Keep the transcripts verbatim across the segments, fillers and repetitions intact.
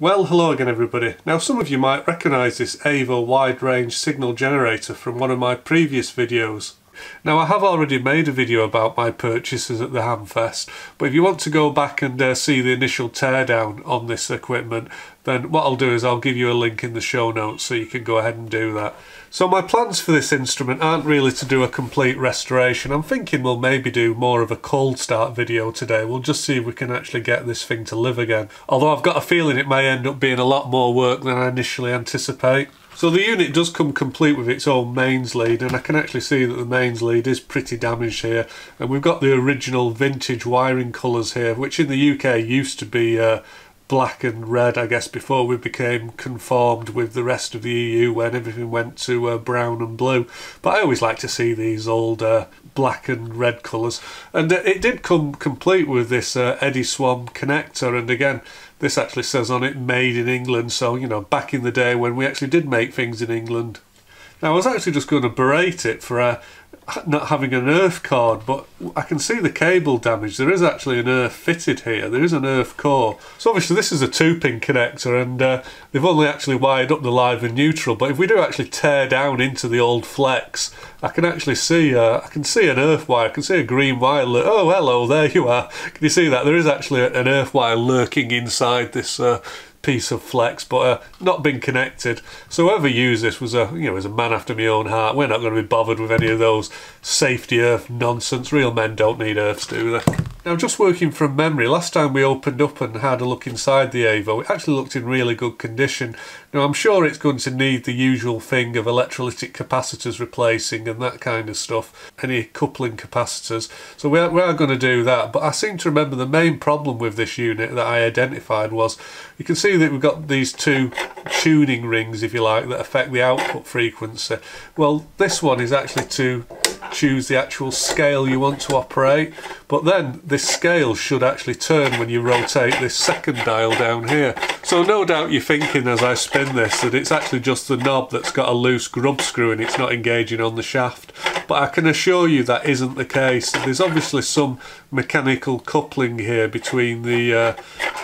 Well, hello again everybody. Now some of you might recognise this A V O wide range signal generator from one of my previous videos. Now I have already made a video about my purchases at the Hamfest, but if you want to go back and uh, see the initial teardown on this equipment, then what I'll do is I'll give you a link in the show notes so you can go ahead and do that. So my plans for this instrument aren't really to do a complete restoration. I'm thinking we'll maybe do more of a cold start video today. We'll just see if we can actually get this thing to live again. Although I've got a feeling it may end up being a lot more work than I initially anticipate. So the unit does come complete with its own mains lead, and I can actually see that the mains lead is pretty damaged here, and we've got the original vintage wiring colours here, which in the U K used to be uh, black and red, I guess, before we became conformed with the rest of the E U when everything went to uh, brown and blue. But I always like to see these old uh, black and red colours, and uh, it did come complete with this uh, Eddystone connector. And again, this actually says on it made in England, so you know, back in the day when we actually did make things in England. Now I was actually just going to berate it for uh, not having an earth cord, but I can see the cable damage. There is actually an earth fitted here, there is an earth core. So obviously this is a two pin connector, and uh, they've only actually wired up the live and neutral, but if we do actually tear down into the old flex, I can actually see uh, I can see an earth wire, I can see a green wire. Oh hello, there you are, can you see that? There is actually an earth wire lurking inside this uh, piece of flex, but uh, not been connected. So whoever used this was a you know was a man after my own heart. We're not going to be bothered with any of those safety earth nonsense. Real men don't need earths, do they? Now, just working from memory, last time we opened up and had a look inside the A V O, it actually looked in really good condition. Now I'm sure it's going to need the usual thing of electrolytic capacitors replacing and that kind of stuff, any coupling capacitors, so we are, we are going to do that. But I seem to remember the main problem with this unit that I identified was, you can see that we've got these two tuning rings, if you like, that affect the output frequency. Well, this one is actually to choose the actual scale you want to operate, but then this scale should actually turn when you rotate this second dial down here. So no doubt you're thinking as I spin this that it's actually just the knob that's got a loose grub screw and it's not engaging on the shaft, but I can assure you that isn't the case. There's obviously some mechanical coupling here between the uh,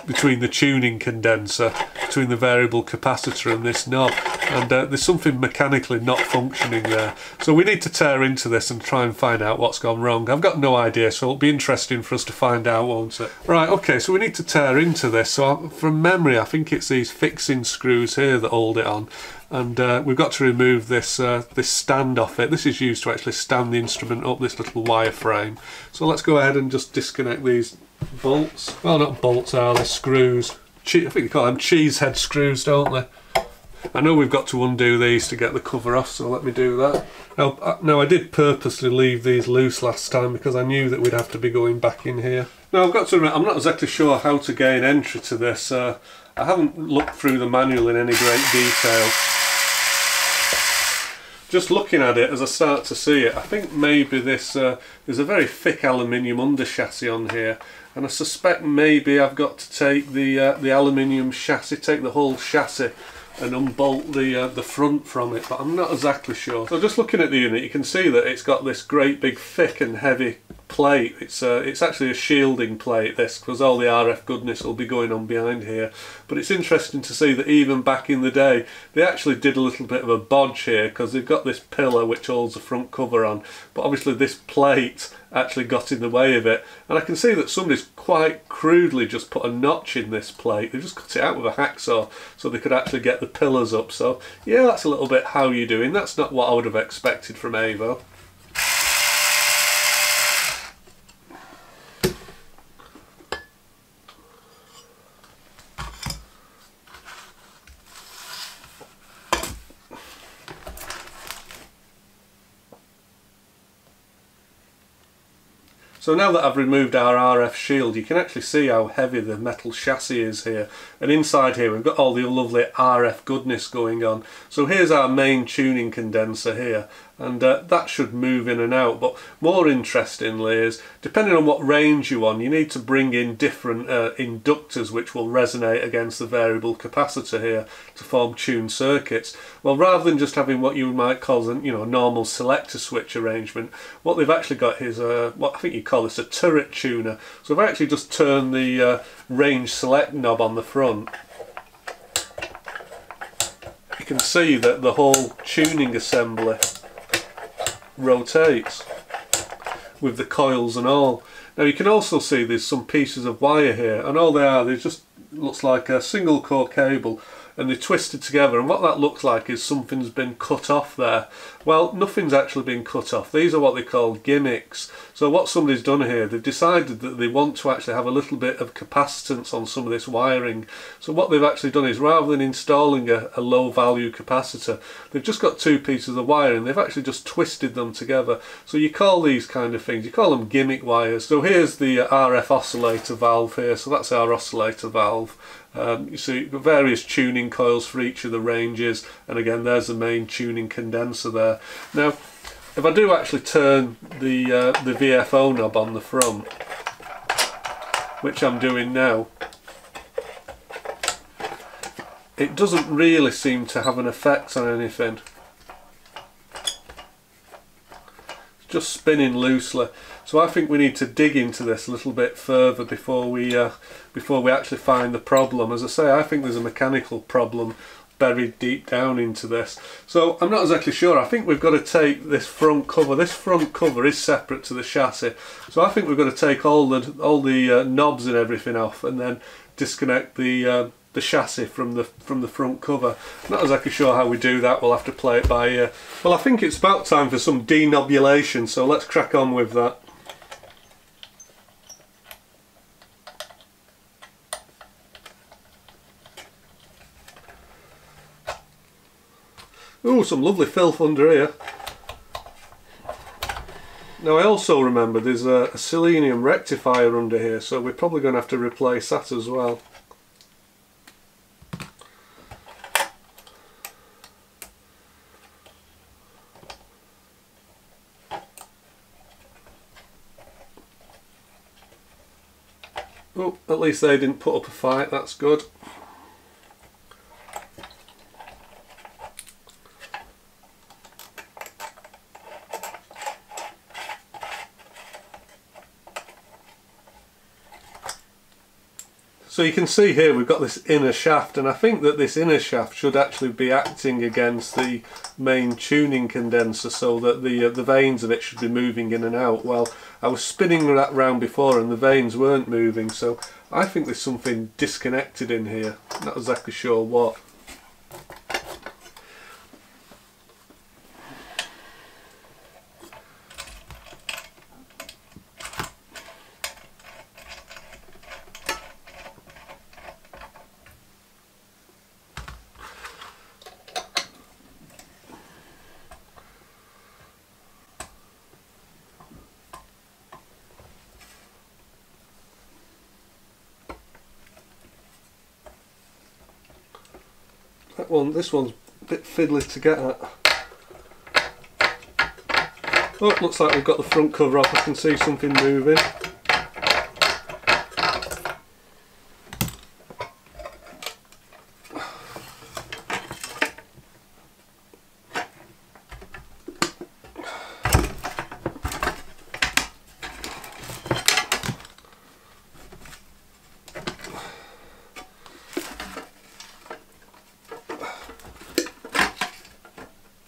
between the tuning condenser, between the variable capacitor and this knob, and uh, there's something mechanically not functioning there. So we need to tear into this and try and find out what's gone wrong. I've got no idea, so it'll be interesting for us to find out, won't it? Right, okay, so we need to tear into this. So from memory I think it's these fixing screws here that hold it on, and uh, we've got to remove this uh, this stand off it. This is used to actually stand the instrument up, this little wire frame. So let's go ahead and just disconnect these bolts. Well, not bolts, are they screws? Che I think they call them cheese head screws, don't they? I know we've got to undo these to get the cover off, so let me do that. Now, now I did purposely leave these loose last time because I knew that we'd have to be going back in here. Now I've got to admit, I'm not exactly sure how to gain entry to this. Uh, I haven't looked through the manual in any great detail. Just looking at it as I start to see it, I think maybe this, uh, there's a very thick aluminium under chassis on here, and I suspect maybe I've got to take the uh, the aluminium chassis, take the whole chassis and unbolt the uh, the front from it, but I'm not exactly sure. So just looking at the unit, you can see that it's got this great big thick and heavy plate. It's uh, it's actually a shielding plate, this, because all the R F goodness will be going on behind here. But it's interesting to see that even back in the day they actually did a little bit of a bodge here, because they've got this pillar which holds the front cover on, but obviously this plate actually got in the way of it. And I can see that somebody's quite crudely just put a notch in this plate. They just cut it out with a hacksaw so they could actually get the pillars up. So yeah, that's a little bit how you're doing. That's not what I would have expected from A V O. So now that I've removed our R F shield, you can actually see how heavy the metal chassis is here. And inside here we've got all the lovely R F goodness going on. So here's our main tuning condenser here, and uh, that should move in and out. But more interestingly is, depending on what range you're on, you need to bring in different uh, inductors which will resonate against the variable capacitor here to form tuned circuits. Well, rather than just having what you might call you know, a normal selector switch arrangement, what they've actually got is uh, what I think you call this a turret tuner. So if I actually just turn the uh, range select knob on the front, can see that the whole tuning assembly rotates with the coils and all. Now you can also see there's some pieces of wire here, and all they are, they just looks like a single core cable, and they're twisted together, and what that looks like is something's been cut off there. Well, nothing's actually been cut off. These are what they call gimmicks. So what somebody's done here, they've decided that they want to actually have a little bit of capacitance on some of this wiring. So what they've actually done is, rather than installing a, a low value capacitor, they've just got two pieces of wire and they've actually just twisted them together. So you call these kind of things, you call them gimmick wires. So here's the R F oscillator valve here, so that's our oscillator valve. Um, you see various tuning coils for each of the ranges, and again there's the main tuning condenser there. Now if I do actually turn the, uh, the V F O knob on the front, which I'm doing now, it doesn't really seem to have an effect on anything. It's just spinning loosely. So I think we need to dig into this a little bit further before we uh, before we actually find the problem. As I say, I think there's a mechanical problem buried deep down into this. So I'm not exactly sure. I think we've got to take this front cover. This front cover is separate to the chassis. So I think we've got to take all the all the uh, knobs and everything off, and then disconnect the uh, the chassis from the from the front cover. I'm not exactly sure how we do that. We'll have to play it by ear. Well, I think it's about time for some denobulation. So let's crack on with that. Ooh, some lovely filth under here. Now I also remember there's a, a selenium rectifier under here, so we're probably going to have to replace that as well. Oh, at least they didn't put up a fight, that's good. So you can see here we've got this inner shaft, and I think that this inner shaft should actually be acting against the main tuning condenser, so that the uh, the vanes of it should be moving in and out. Well, I was spinning that round before and the vanes weren't moving, so I think there's something disconnected in here. I'm not exactly sure what. That one, this one's a bit fiddly to get at. Oh, it looks like we've got the front cover off. I can see something moving.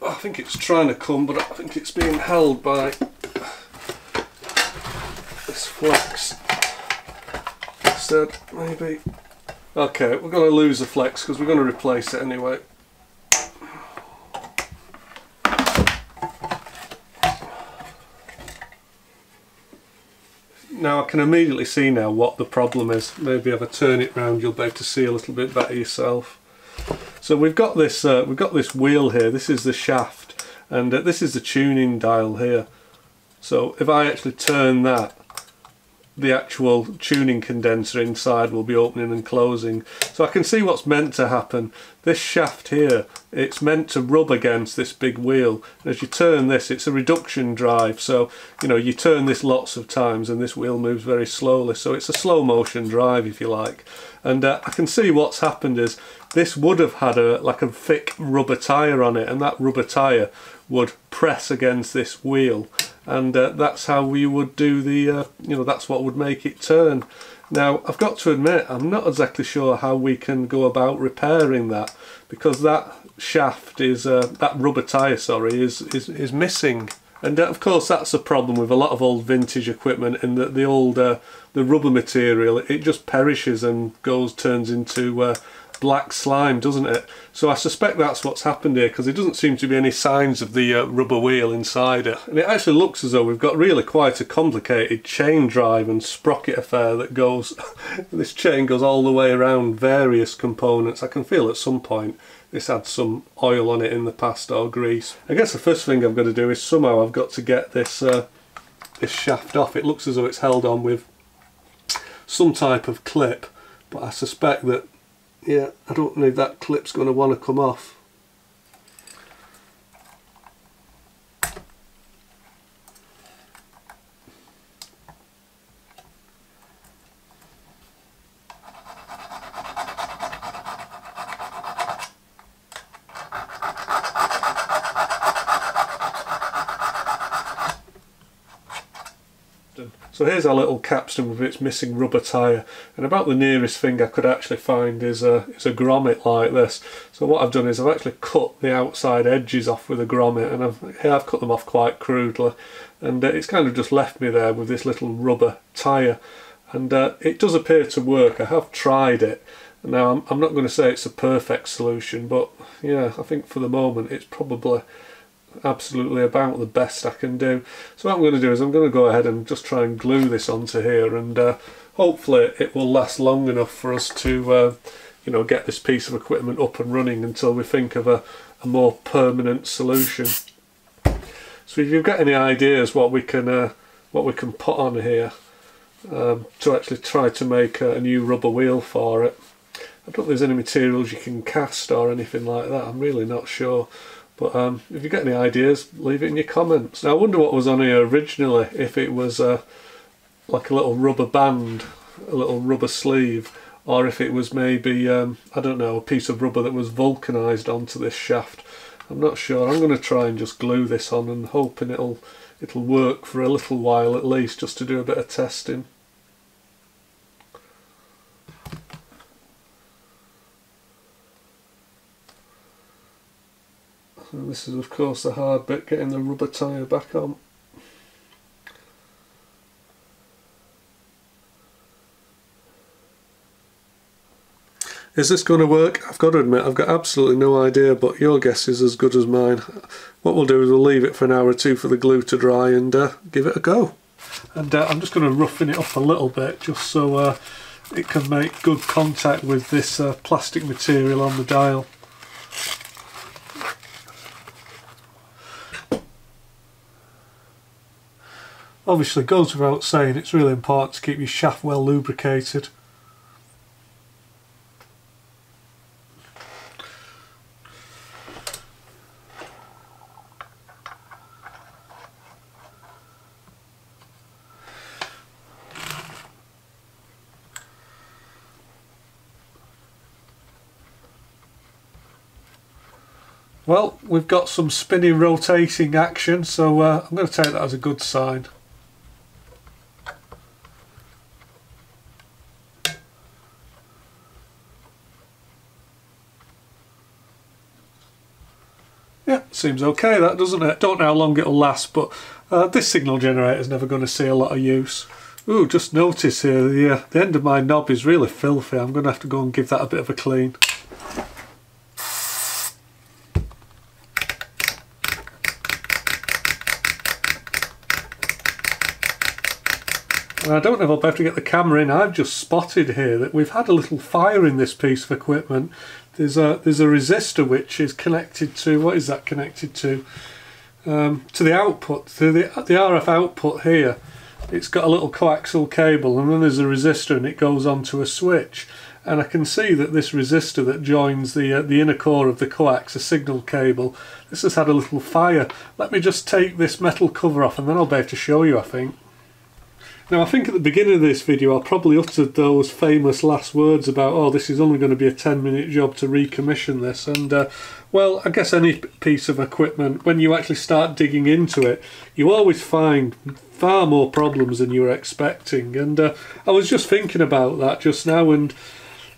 I think it's trying to come, but I think it's being held by this flex instead, maybe. Okay, we're going to lose the flex because we're going to replace it anyway. Now I can immediately see now what the problem is. Maybe if I turn it round, you'll be able to see a little bit better yourself. So we've got this uh, we've got this wheel here, this is the shaft, and uh, this is the tuning dial here. So if I actually turn that, the actual tuning condenser inside will be opening and closing. So I can see what's meant to happen. This shaft here, it's meant to rub against this big wheel, and as you turn this, it's a reduction drive, so you know, you turn this lots of times and this wheel moves very slowly, so it's a slow motion drive if you like. And uh, I can see what's happened is this would have had a like a thick rubber tire on it, and that rubber tire would press against this wheel, and uh, that's how we would do the uh, you know, that's what would make it turn. Now I've got to admit, I'm not exactly sure how we can go about repairing that, because that shaft is uh, that rubber tire, sorry, is is is missing, and uh, of course that's a problem with a lot of old vintage equipment, in that the old uh, the rubber material, it just perishes and goes turns into uh, black slime, doesn't it? So I suspect that's what's happened here, because there doesn't seem to be any signs of the uh, rubber wheel inside it, and it actually looks as though we've got really quite a complicated chain drive and sprocket affair that goes this chain goes all the way around various components. I can feel at some point this had some oil on it in the past, or grease. I guess the first thing I've got to do is somehow I've got to get this uh, this shaft off. It looks as though it's held on with some type of clip, but I suspect that, yeah, I don't know if that clip's going to want to come off. So here's our little capstan with its missing rubber tyre, and about the nearest thing I could actually find is a, is a grommet like this. So what I've done is I've actually cut the outside edges off with a grommet, and I've, yeah, I've cut them off quite crudely, and uh, it's kind of just left me there with this little rubber tyre, and uh, it does appear to work. I have tried it. Now I'm, I'm not going to say it's a perfect solution, but yeah, I think for the moment it's probably absolutely about the best I can do. So what I'm going to do is I'm going to go ahead and just try and glue this onto here, and uh, hopefully it will last long enough for us to uh, you know, get this piece of equipment up and running until we think of a, a more permanent solution. So if you've got any ideas what we can uh, what we can put on here um, to actually try to make a, a new rubber wheel for it, I don't think there's any materials you can cast or anything like that, I'm really not sure. But um, if you get any ideas, leave it in your comments. Now I wonder what was on here originally, if it was uh, like a little rubber band, a little rubber sleeve, or if it was maybe, um, I don't know, a piece of rubber that was vulcanised onto this shaft. I'm not sure. I'm going to try and just glue this on and hoping it'll, it'll work for a little while at least, just to do a bit of testing. And this is of course the hard bit, getting the rubber tyre back on. Is this going to work? I've got to admit, I've got absolutely no idea, but your guess is as good as mine. What we'll do is we'll leave it for an hour or two for the glue to dry and uh, give it a go. And uh, I'm just going to roughen it up a little bit, just so uh, it can make good contact with this uh, plastic material on the dial. Obviously, goes without saying, it's really important to keep your shaft well lubricated. Well, we've got some spinning, rotating action, so uh, I'm going to take that as a good sign. Seems okay, that, doesn't it? Don't know how long it'll last, but uh, this signal generator is never going to see a lot of use. Ooh, just notice here the, uh, the end of my knob is really filthy. I'm going to have to go and give that a bit of a clean. And I don't know if I'll be able to get the camera in. I've just spotted here that we've had a little fire in this piece of equipment. There's a, there's a resistor which is connected to, what is that connected to? Um, to the output, to the, the R F output here. It's got a little coaxial cable, and then there's a resistor, and it goes onto a switch. And I can see that this resistor that joins the, uh, the inner core of the coax, a signal cable, this has had a little fire. Let me just take this metal cover off, and then I'll be able to show you, I think. Now I think at the beginning of this video I probably uttered those famous last words about, oh, this is only going to be a ten minute job to recommission this, and uh, well, I guess any piece of equipment, when you actually start digging into it, you always find far more problems than you were expecting, and uh, I was just thinking about that just now, and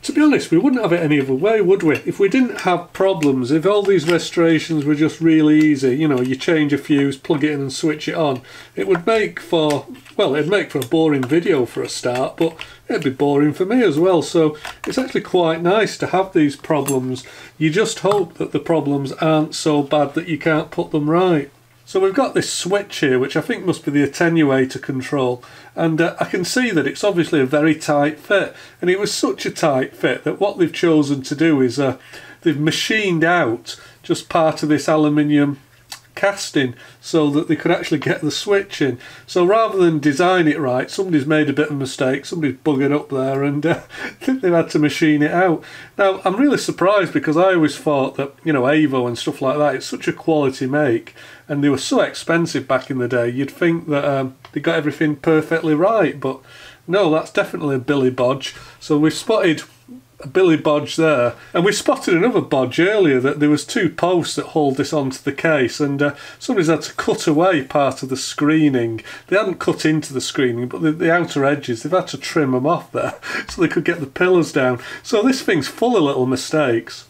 to be honest, we wouldn't have it any other way, would we? If we didn't have problems, if all these restorations were just really easy, you know, you change a fuse, plug it in and switch it on, it would make for, well, it'd make for a boring video for a start, but it'd be boring for me as well. So it's actually quite nice to have these problems. You just hope that the problems aren't so bad that you can't put them right. So we've got this switch here, which I think must be the attenuator control, and uh, I can see that it's obviously a very tight fit, and it was such a tight fit that what they've chosen to do is uh, they've machined out just part of this aluminium casting so that they could actually get the switch in. So rather than design it right, somebody's made a bit of a mistake, somebody's buggered up there, and uh, they've had to machine it out. Now I'm really surprised, because I always thought that, you know, A V O and stuff like that, it's such a quality make, and they were so expensive back in the day, you'd think that um, they got everything perfectly right, but no, that's definitely a Billy Bodge. So we've spotted a Billy Bodge there, and we spotted another bodge earlier, that there was two posts that hauled this onto the case, and uh, somebody's had to cut away part of the screening. They hadn't cut into the screening, but the, the outer edges, they've had to trim them off there so they could get the pillars down. So this thing's full of little mistakes.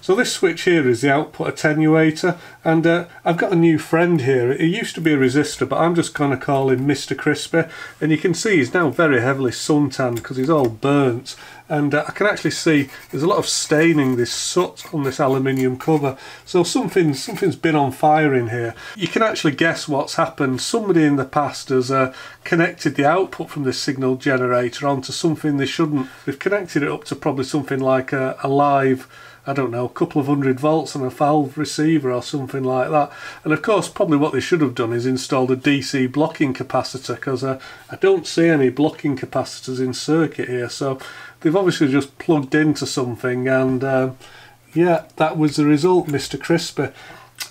So this switch here is the output attenuator, and uh, I've got a new friend here. It used to be a resistor, but I'm just going to call him Mister Crispy, and you can see he's now very heavily suntanned because he's all burnt, and uh, I can actually see there's a lot of staining, this soot on this aluminium cover, so something, something's been on fire in here. You can actually guess what's happened. Somebody in the past has uh, connected the output from this signal generator onto something they shouldn't. They've connected it up to probably something like a, a live, I don't know, a couple of hundred volts and a valve receiver or something like that. And of course, probably what they should have done is installed a D C blocking capacitor, because uh, I don't see any blocking capacitors in circuit here. So they've obviously just plugged into something, and um, yeah, that was the result, Mister Crispy.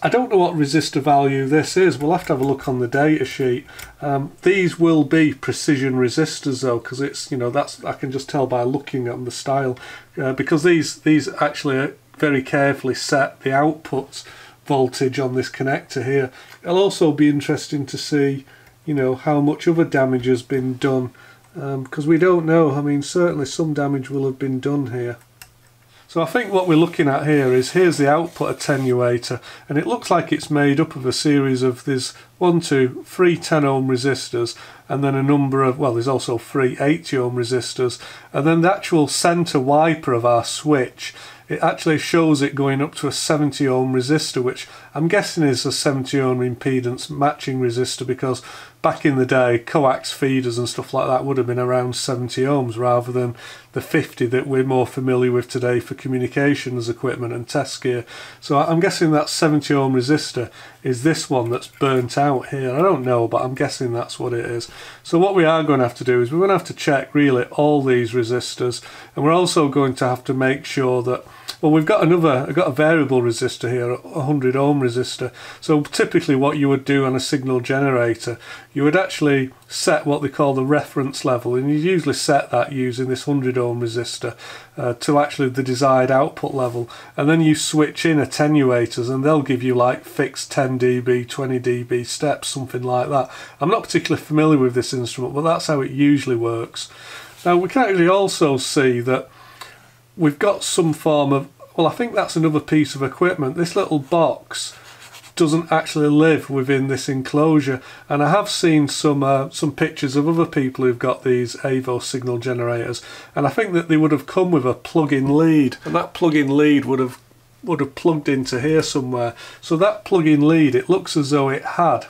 I don't know what resistor value this is. We'll have to have a look on the data sheet. Um, these will be precision resistors though, because it's, you know, that's, I can just tell by looking at them, the style, uh, because these these actually very carefully set the output voltage on this connector here. It'll also be interesting to see, you know, how much other damage has been done, because um, we don't know. I mean, certainly some damage will have been done here. So I think what we're looking at here is, here's the output attenuator, and it looks like it's made up of a series of, there's one, two, three ten ohm resistors, and then a number of, well, there's also three eighty ohm resistors, and then the actual centre wiper of our switch, it actually shows it going up to a seventy ohm resistor, which I'm guessing is a seventy ohm impedance matching resistor, because back in the day, coax feeders and stuff like that would have been around seventy ohms rather than the fifty that we're more familiar with today for communications equipment and test gear. So I'm guessing that seventy ohm resistor is this one that's burnt out here. I don't know, but I'm guessing that's what it is. So what we are going to have to do is we're going to have to check really all these resistors, and we're also going to have to make sure that, well, we've got another, I've got a variable resistor here, a one hundred ohm resistor. So typically what you would do on a signal generator, you would actually set what they call the reference level, and you usually set that using this one hundred ohm resistor uh, to actually the desired output level, and then you switch in attenuators and they'll give you like fixed ten dB, twenty dB steps, something like that. I'm not particularly familiar with this instrument, but that's how it usually works. Now we can actually also see that we've got some form of, well, I think that's another piece of equipment. This little box doesn't actually live within this enclosure, and I have seen some uh, some pictures of other people who've got these A V O signal generators, and I think that they would have come with a plug-in lead, and that plug-in lead would have would have plugged into here somewhere. So that plug-in lead, it looks as though it had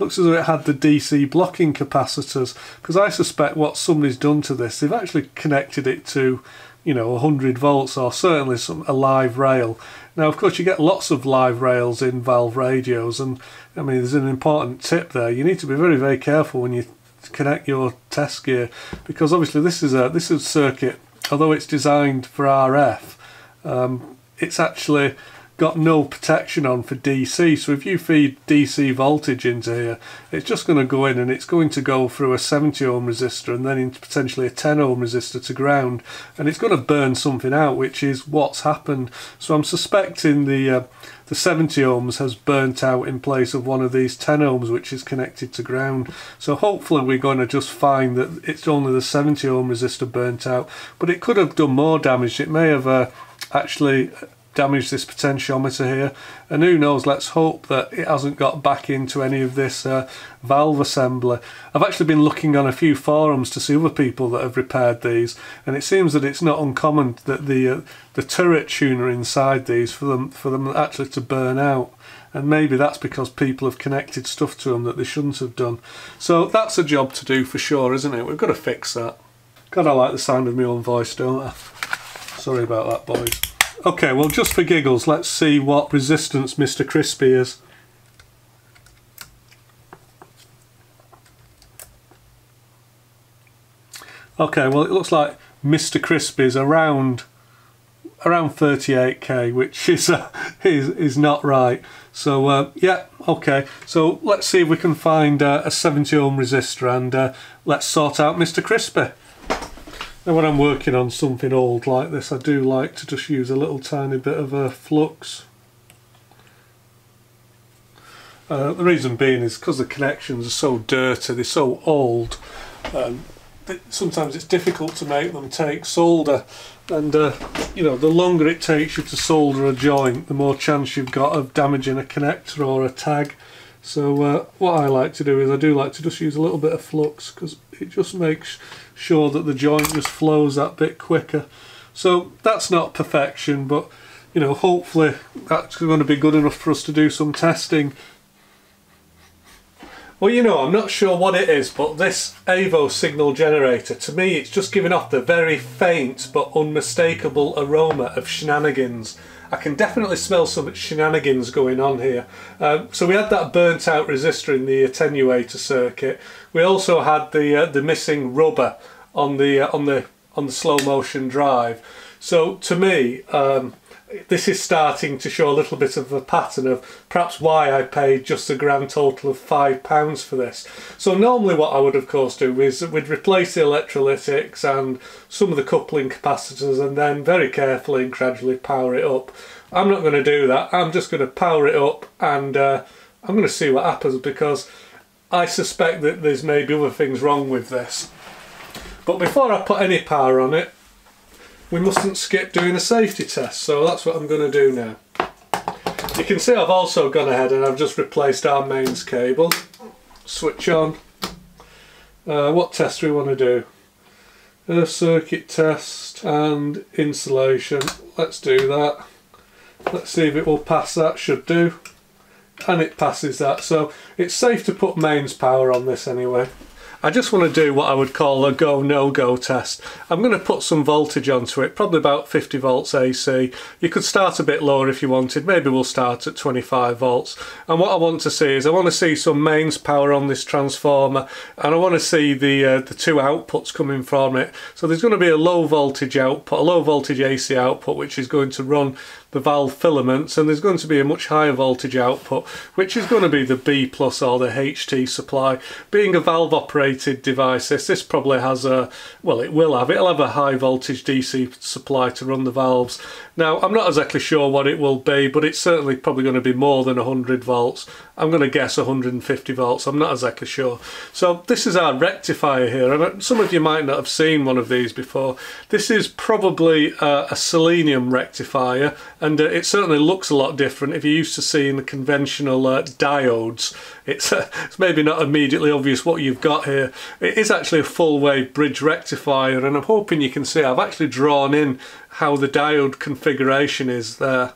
looks as though it had the D C blocking capacitors, because I suspect what somebody's done to this, they've actually connected it to, you know, one hundred volts, or certainly some a live rail. Now of course you get lots of live rails in valve radios, and I mean, there's an important tip there. You need to be very very careful when you connect your test gear, because obviously this is a this is a circuit, although it's designed for R F, um, it's actually got no protection on for D C, so if you feed D C voltage into here, it's just going to go in and it's going to go through a seventy ohm resistor and then into potentially a ten ohm resistor to ground, and it's going to burn something out, which is what's happened. So I'm suspecting the uh, the seventy ohms has burnt out in place of one of these ten ohms which is connected to ground. So hopefully we're going to just find that it's only the seventy ohm resistor burnt out, but it could have done more damage. It may have uh, actually damage this potentiometer here, and who knows, let's hope that it hasn't got back into any of this uh, valve assembly. I've actually been looking on a few forums to see other people that have repaired these, and it seems that it's not uncommon that the uh, the turret tuner inside these for them for them actually to burn out, and maybe that's because people have connected stuff to them that they shouldn't have done. So that's a job to do for sure, isn't it? We've got to fix that. God, I like the sound of my own voice, don't I? Sorry about that, boys. Okay, well, just for giggles, let's see what resistance Mister Crispy is. Okay, well, it looks like Mister Crispy is around around thirty-eight K, which is uh, is is not right. So uh, yeah, okay. So let's see if we can find uh, a seventy ohm resistor, and uh, let's sort out Mister Crispy. Now, when I'm working on something old like this, I do like to just use a little tiny bit of a flux. Uh, the reason being is because the connections are so dirty, they're so old, um, that sometimes it's difficult to make them take solder, and uh, you know, the longer it takes you to solder a joint, the more chance you've got of damaging a connector or a tag. So uh, what I like to do is I do like to just use a little bit of flux, because it just makes sure that the joint just flows that bit quicker. So that's not perfection, but you know, hopefully that's going to be good enough for us to do some testing. Well, you know, I'm not sure what it is, but this A V O signal generator, to me, it's just giving off the very faint but unmistakable aroma of shenanigans. I can definitely smell some shenanigans going on here. Um, so we had that burnt out resistor in the attenuator circuit. We also had the uh, the missing rubber on the uh, on the on the slow motion drive. So to me, um, this is starting to show a little bit of a pattern of perhaps why I paid just a grand total of five pounds for this. So normally what I would of course do is we'd replace the electrolytics and some of the coupling capacitors, and then very carefully and gradually power it up. I'm not going to do that. I'm just going to power it up, and uh, I'm going to see what happens, because I suspect that there's maybe other things wrong with this. But before I put any power on it, we mustn't skip doing a safety test, so that's what I'm going to do now. You can see I've also gone ahead and I've just replaced our mains cable. Switch on. Uh, what test do we want to do? Earth circuit test and insulation. Let's do that. Let's see if it will pass that. Should do. And it passes that, so it's safe to put mains power on this anyway. I just want to do what I would call a go no go test. I'm going to put some voltage onto it, probably about fifty volts A C. You could start a bit lower if you wanted, maybe we'll start at twenty-five volts. And what I want to see is I want to see some mains power on this transformer, and I want to see the uh, the two outputs coming from it. So there's going to be a low voltage output, a low voltage A C output, which is going to run the valve filaments, and there's going to be a much higher voltage output, which is going to be the B plus or the H T supply. Being a valve operated device, this, this probably has a, well, it will have, it'll have a high voltage D C supply to run the valves. Now, I'm not exactly sure what it will be, but it's certainly probably going to be more than one hundred volts. I'm going to guess one hundred fifty volts, I'm not exactly sure. So this is our rectifier here, and some of you might not have seen one of these before. This is probably a, a selenium rectifier, and uh, it certainly looks a lot different if you're used to seeing the conventional uh, diodes. It's, uh, it's maybe not immediately obvious what you've got here. It is actually a full-wave bridge rectifier, and I'm hoping you can see I've actually drawn in how the diode configuration is there.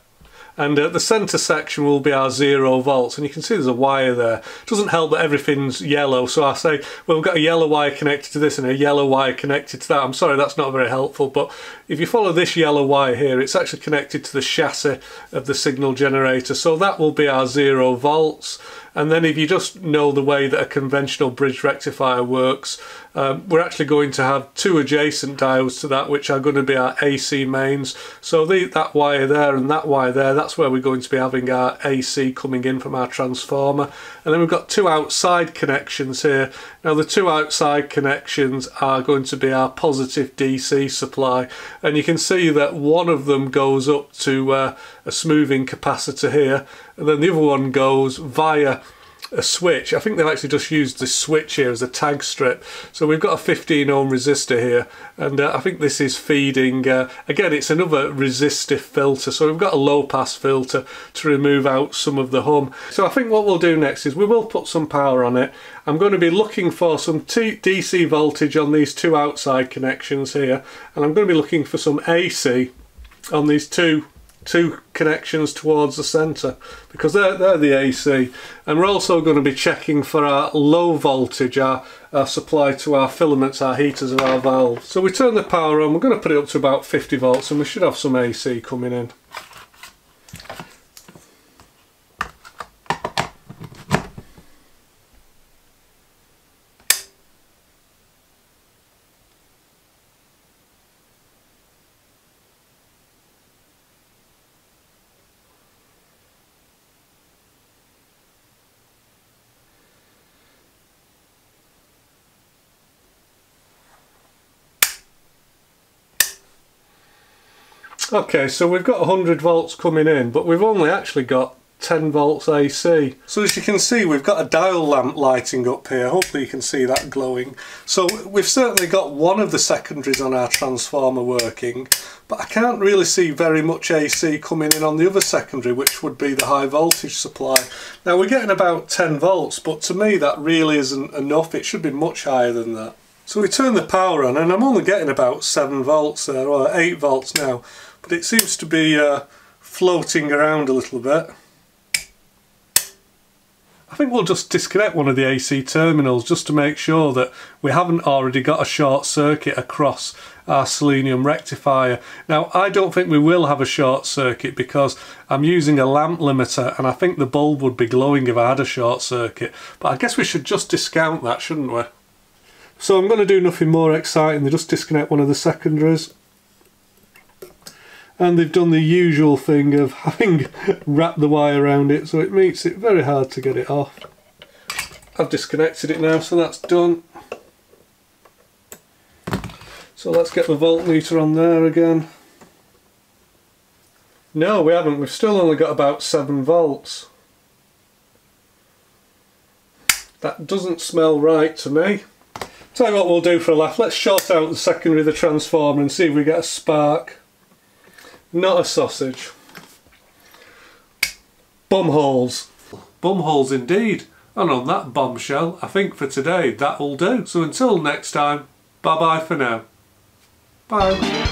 And uh, the centre section will be our zero volts, and you can see there's a wire there. It doesn't help that everything's yellow, so I say, well, we've got a yellow wire connected to this and a yellow wire connected to that. I'm sorry, that's not very helpful, but if you follow this yellow wire here, it's actually connected to the chassis of the signal generator, so that will be our zero volts. And then if you just know the way that a conventional bridge rectifier works, um, we're actually going to have two adjacent diodes to that, which are going to be our A C mains. So the, that wire there and that wire there, that's where we're going to be having our A C coming in from our transformer. And then we've got two outside connections here. Now the two outside connections are going to be our positive D C supply, and you can see that one of them goes up to uh, a smoothing capacitor here, and then the other one goes via a switch. I think they've actually just used this switch here as a tag strip. So we've got a fifteen ohm resistor here, and uh, I think this is feeding, uh, again it's another resistive filter, so we've got a low pass filter to remove out some of the hum. So I think what we'll do next is we will put some power on it. I'm going to be looking for some D C voltage on these two outside connections here, and I'm going to be looking for some A C on these two two connections towards the centre, because they're, they're the A C. And we're also going to be checking for our low voltage, our, our supply to our filaments, our heaters and our valves. So we turn the power on, we're going to put it up to about fifty volts, and we should have some A C coming in. Okay, so we've got one hundred volts coming in, but we've only actually got ten volts A C. So as you can see, we've got a dial lamp lighting up here. Hopefully you can see that glowing. So we've certainly got one of the secondaries on our transformer working, but I can't really see very much A C coming in on the other secondary, which would be the high voltage supply. Now we're getting about ten volts, but to me that really isn't enough. It should be much higher than that. So we turn the power on, and I'm only getting about seven volts there, or eight volts now. But it seems to be uh, floating around a little bit. I think we'll just disconnect one of the A C terminals just to make sure that we haven't already got a short circuit across our selenium rectifier. Now I don't think we will have a short circuit, because I'm using a lamp limiter, and I think the bulb would be glowing if I had a short circuit. But I guess we should just discount that, shouldn't we? So I'm going to do nothing more exciting than just disconnect one of the secondaries. And they've done the usual thing of having wrapped the wire around it, so it makes it very hard to get it off. I've disconnected it now, so that's done. So let's get the voltmeter on there again. No, we haven't. We've still only got about seven volts. That doesn't smell right to me. Tell you what we'll do for a laugh. Let's short out the secondary of the transformer and see if we get a spark. Not a sausage. Bumholes. Bumholes indeed. And on that bombshell, I think for today that'll do. So until next time, bye bye for now. Bye.